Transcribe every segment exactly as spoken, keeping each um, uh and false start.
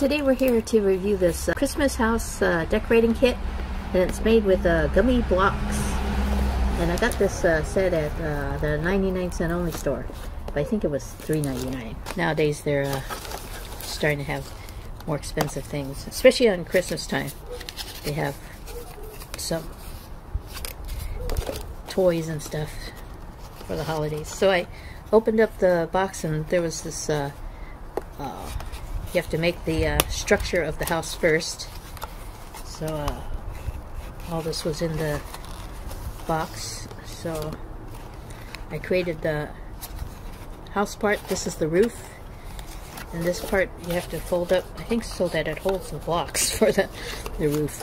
Today we're here to review this uh, Christmas house uh, decorating kit, and it's made with uh, gummy blocks, and I got this uh, set at uh, the ninety-nine cent only store, but I think it was three ninety-nine. Nowadays they're uh, starting to have more expensive things, especially on Christmas time. They have some toys and stuff for the holidays. So I opened up the box and there was this uh, uh, you have to make the uh, structure of the house first. So uh, all this was in the box. So I created the house part. This is the roof, and this part you have to fold up, I think, so that it holds the blocks for the, the roof.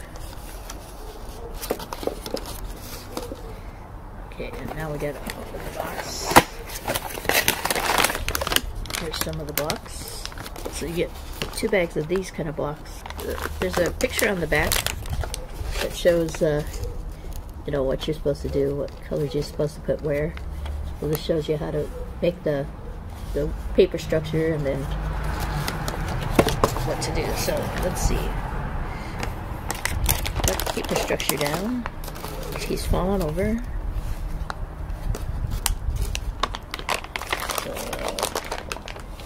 Okay, and now we gotta open the box. Here's some of the blocks. So you get two bags of these kind of blocks. There's a picture on the back that shows, uh, you know, what you're supposed to do, what colors you're supposed to put where. Well, this shows you how to make the the paper structure and then what to do. So let's see. Let's keep the structure down. She's falling over.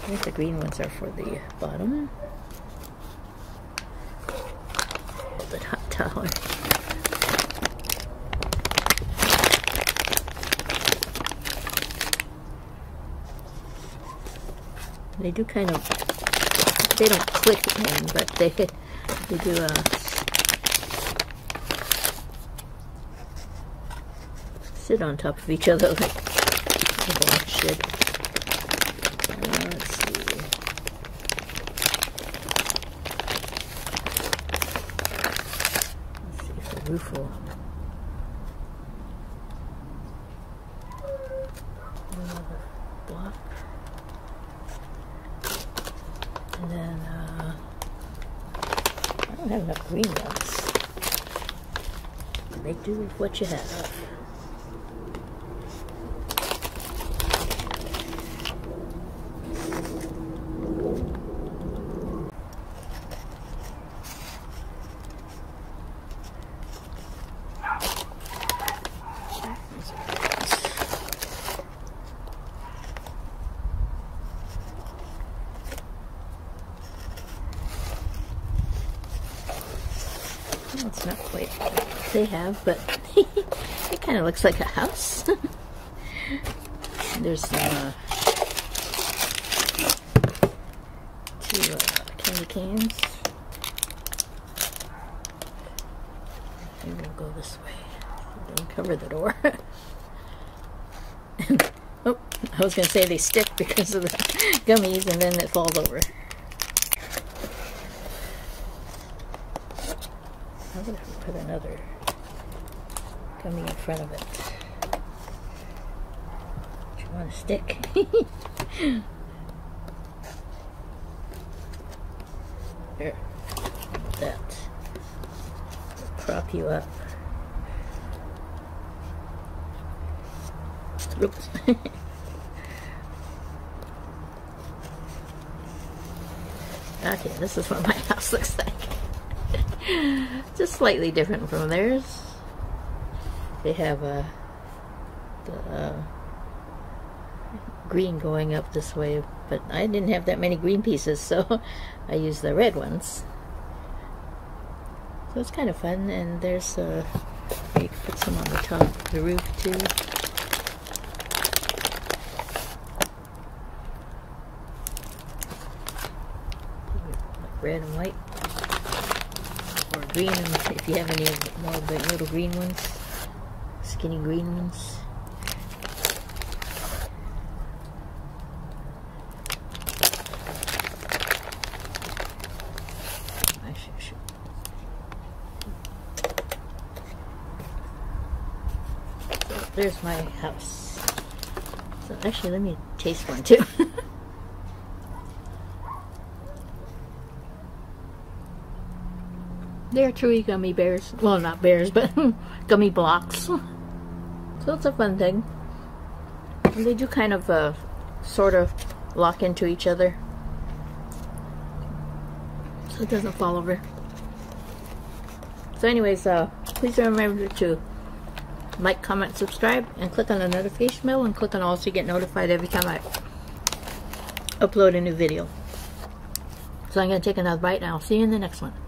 I think the green ones are for the bottom. Hold the hot towel. They do kind of, they don't click in, but they, they do a uh, sit on top of each other like a block should. Roof will another block, and then uh, I don't have enough green blocks. Make do with what you have. Well, it's not quite what they have, but it kind of looks like a house. There's some uh, two uh, candy canes. Maybe we'll go this way. Don't cover the door. Oh, I was going to say they stick because of the gummies, and then it falls over. I'm going to put another gummy in front of it. Do you want to stick? There. That will prop you up. Oops. Okay, this is what my house looks like. Just slightly different from theirs. They have uh, the uh, green going up this way, but I didn't have that many green pieces, so I used the red ones. So it's kind of fun, and there's uh, you can put some on the top of the roof too. Red and white. Or green, if you have any more of the little green ones, skinny green ones. I should, should. So there's my house. So actually, let me taste one too. They're chewy gummy bears. Well, not bears, but gummy blocks. So it's a fun thing. And they do kind of, uh, sort of lock into each other. so it doesn't fall over. So anyways, uh, please remember to like, comment, subscribe, and click on the notification bell, and click on all so you get notified every time I upload a new video. So I'm going to take another bite, and I'll see you in the next one.